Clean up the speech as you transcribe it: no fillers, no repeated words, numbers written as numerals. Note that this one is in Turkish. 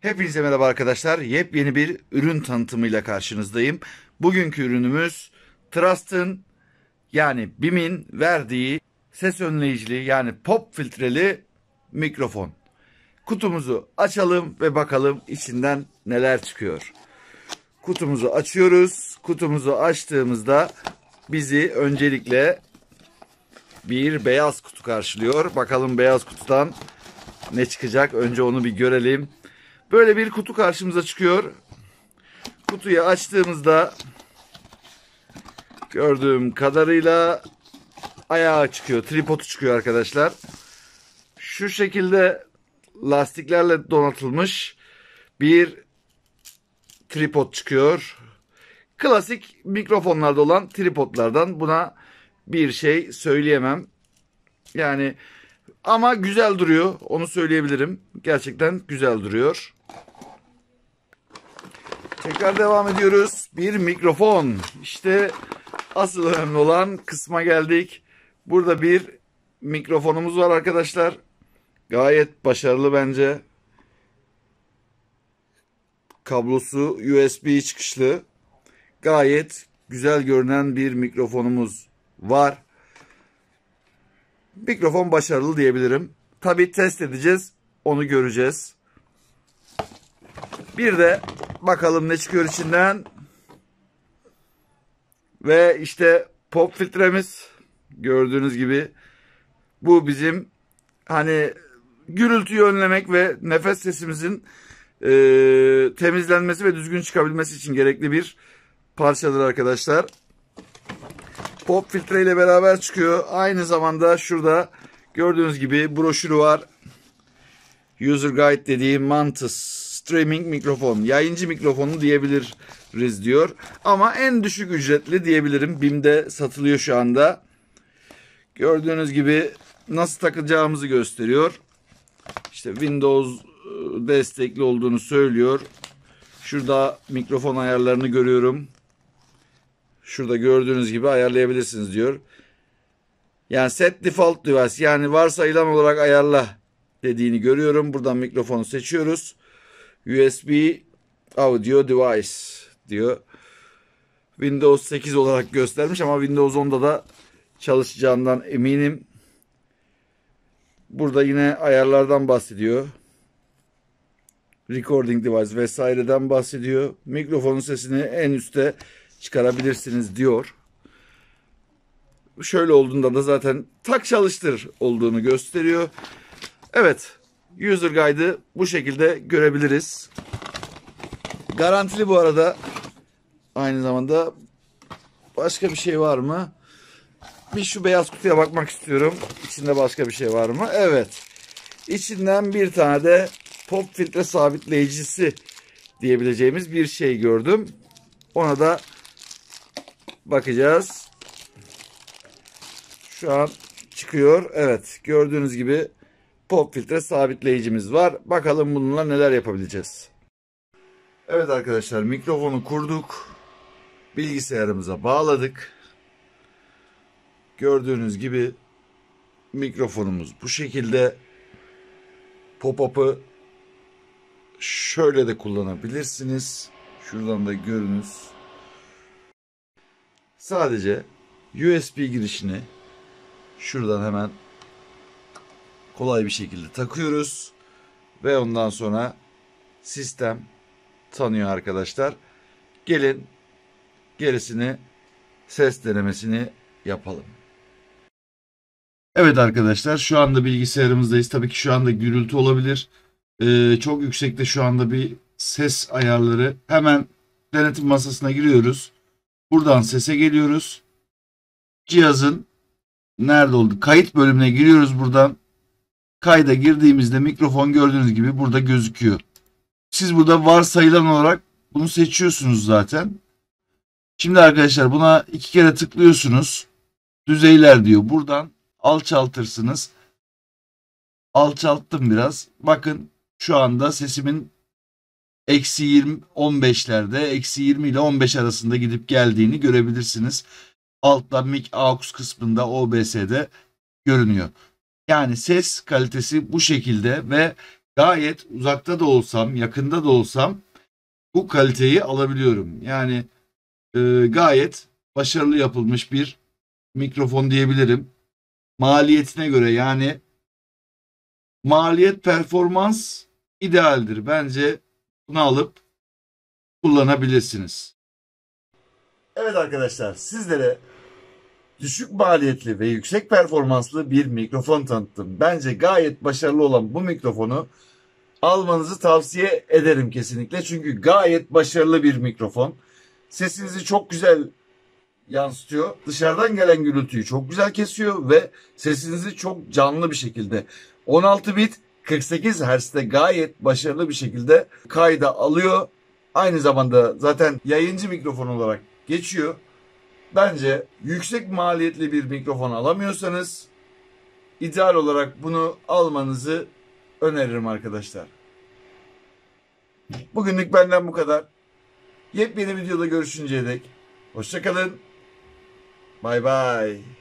Hepinize merhaba arkadaşlar. Yepyeni bir ürün tanıtımıyla karşınızdayım. Bugünkü ürünümüz Trust'ın yani BIM'in verdiği ses önleyicili yani pop filtreli mikrofon. Kutumuzu açalım ve bakalım içinden neler çıkıyor. Kutumuzu açıyoruz. Kutumuzu açtığımızda bizi öncelikle bir beyaz kutu karşılıyor. Bakalım beyaz kutudan ne çıkacak? Önce onu bir görelim. Böyle bir kutu karşımıza çıkıyor. Kutuyu açtığımızda gördüğüm kadarıyla ayağı çıkıyor. Tripodu çıkıyor arkadaşlar. Şu şekilde lastiklerle donatılmış bir tripod çıkıyor. Klasik mikrofonlarda olan tripodlardan buna bir şey söyleyemem. Yani ama güzel duruyor. Onu söyleyebilirim. Gerçekten güzel duruyor. Tekrar devam ediyoruz. Bir mikrofon. İşte asıl önemli olan kısma geldik. Burada bir mikrofonumuz var arkadaşlar. Gayet başarılı bence. Kablosu USB çıkışlı. Gayet güzel görünen bir mikrofonumuz var. Mikrofon başarılı diyebilirim. Tabii test edeceğiz. Onu göreceğiz. Bir de bakalım ne çıkıyor içinden. Ve işte pop filtremiz. Gördüğünüz gibi. Bu bizim hani gürültüyü önlemek ve nefes sesimizin temizlenmesi ve düzgün çıkabilmesi için gerekli bir parçadır arkadaşlar. Pop filtre ile beraber çıkıyor. Aynı zamanda şurada gördüğünüz gibi broşürü var. User Guide dediği Mantis Streaming mikrofon. Yayıncı mikrofonu diyebiliriz diyor. Ama en düşük ücretli diyebilirim. BIM'de satılıyor şu anda. Gördüğünüz gibi nasıl takacağımızı gösteriyor. İşte Windows destekli olduğunu söylüyor. Şurada mikrofon ayarlarını görüyorum. Şurada gördüğünüz gibi ayarlayabilirsiniz diyor. Yani set default device yani varsayılan olarak ayarla dediğini görüyorum. Buradan mikrofonu seçiyoruz. USB audio device diyor. Windows 8 olarak göstermiş ama Windows 10'da da çalışacağından eminim. Burada yine ayarlardan bahsediyor. Recording device vesaireden bahsediyor. Mikrofonun sesini en üstte çıkarabilirsiniz diyor. Şöyle olduğunda da zaten tak çalıştır olduğunu gösteriyor. Evet. User Guide'ı bu şekilde görebiliriz. Garantili bu arada. Aynı zamanda başka bir şey var mı? Bir şu beyaz kutuya bakmak istiyorum. İçinde başka bir şey var mı? Evet. İçinden bir tane de pop filtre sabitleyicisi diyebileceğimiz bir şey gördüm. Ona da bakacağız. Şu an çıkıyor. Evet. Gördüğünüz gibi pop filtre sabitleyicimiz var. Bakalım bununla neler yapabileceğiz. Evet arkadaşlar, mikrofonu kurduk. Bilgisayarımıza bağladık. Gördüğünüz gibi mikrofonumuz bu şekilde. Pop-up'ı şöyle de kullanabilirsiniz. Şuradan da görünüz. Sadece USB girişini şuradan hemen kolay bir şekilde takıyoruz. Ve ondan sonra sistem tanıyor arkadaşlar. Gelin gerisini, ses denemesini yapalım. Evet arkadaşlar, şu anda bilgisayarımızdayız. Tabii ki şu anda gürültü olabilir. Çok yüksekte şu anda bir ses ayarları. Hemen denetim masasına giriyoruz. Buradan sese geliyoruz. Cihazın nerede oldu? Kayıt bölümüne giriyoruz buradan. Kayda girdiğimizde mikrofon gördüğünüz gibi burada gözüküyor. Siz burada varsayılan olarak bunu seçiyorsunuz zaten. Şimdi arkadaşlar buna iki kere tıklıyorsunuz. Düzeyler diyor. Buradan alçaltırsınız. Alçalttım biraz. Bakın şu anda sesimin eksi 20, 15'lerde, eksi 20 ile 15 arasında gidip geldiğini görebilirsiniz. Altta mic aux kısmında OBS'de görünüyor. Yani ses kalitesi bu şekilde ve gayet uzakta da olsam, yakında da olsam bu kaliteyi alabiliyorum. Yani gayet başarılı yapılmış bir mikrofon diyebilirim. Maliyetine göre, yani maliyet performans idealdir. Bence bunu alıp kullanabilirsiniz. Evet arkadaşlar, sizlere düşük maliyetli ve yüksek performanslı bir mikrofon tanıttım. Bence gayet başarılı olan bu mikrofonu almanızı tavsiye ederim kesinlikle. Çünkü gayet başarılı bir mikrofon. Sesinizi çok güzel yansıtıyor. Dışarıdan gelen gürültüyü çok güzel kesiyor ve sesinizi çok canlı bir şekilde 16 bit 48 Hz'de gayet başarılı bir şekilde kayda alıyor. Aynı zamanda zaten yayıncı mikrofon olarak geçiyor. Bence yüksek maliyetli bir mikrofon alamıyorsanız ideal olarak bunu almanızı öneririm arkadaşlar. Bugünlük benden bu kadar. Yepyeni videoda görüşünceye dek hoşça kalın. Bay bay.